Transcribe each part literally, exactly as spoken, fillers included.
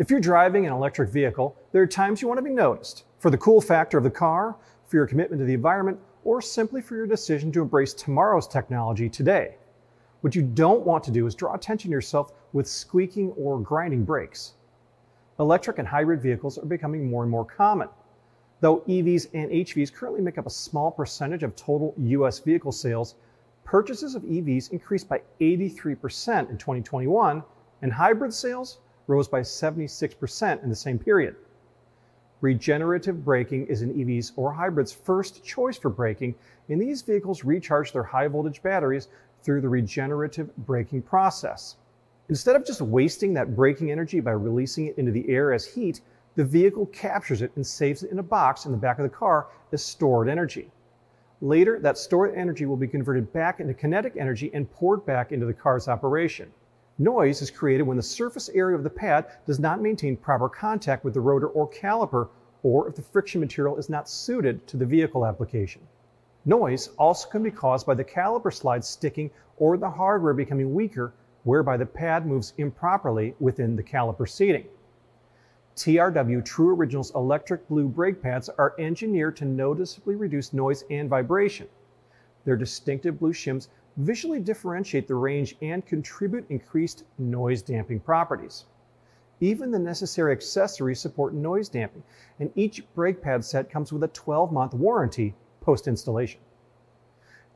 If you're driving an electric vehicle, there are times you want to be noticed for the cool factor of the car, for your commitment to the environment, or simply for your decision to embrace tomorrow's technology today. What you don't want to do is draw attention to yourself with squeaking or grinding brakes. Electric and hybrid vehicles are becoming more and more common. Though E Vs and H Vs currently make up a small percentage of total U S vehicle sales, purchases of E Vs increased by eighty-three percent in twenty twenty-one, and hybrid sales rose by seventy-six percent in the same period. Regenerative braking is an E V's or hybrid's first choice for braking, and these vehicles recharge their high-voltage batteries through the regenerative braking process. Instead of just wasting that braking energy by releasing it into the air as heat, the vehicle captures it and saves it in a box in the back of the car as stored energy. Later, that stored energy will be converted back into kinetic energy and poured back into the car's operation. Noise is created when the surface area of the pad does not maintain proper contact with the rotor or caliper, or if the friction material is not suited to the vehicle application. Noise also can be caused by the caliper slide sticking or the hardware becoming weaker, whereby the pad moves improperly within the caliper seating. T R W True Originals electric blue brake pads are engineered to noticeably reduce noise and vibration. Their distinctive blue shims visually differentiate the range and contribute increased noise damping properties. Even the necessary accessories support noise damping, and each brake pad set comes with a twelve-month warranty post-installation.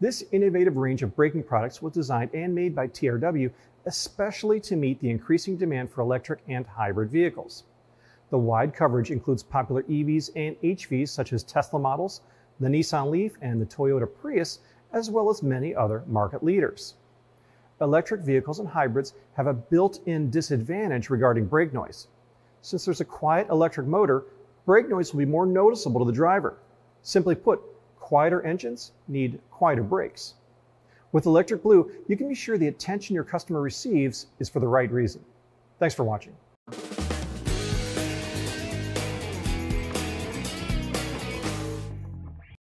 This innovative range of braking products was designed and made by T R W especially to meet the increasing demand for electric and hybrid vehicles. The wide coverage includes popular E Vs and H Vs such as Tesla models, the Nissan Leaf, and the Toyota Prius, as well as many other market leaders. Electric vehicles and hybrids have a built-in disadvantage regarding brake noise. Since there's a quiet electric motor, brake noise will be more noticeable to the driver. Simply put, quieter engines need quieter brakes. With Electric Blue, you can be sure the attention your customer receives is for the right reason. Thanks for watching.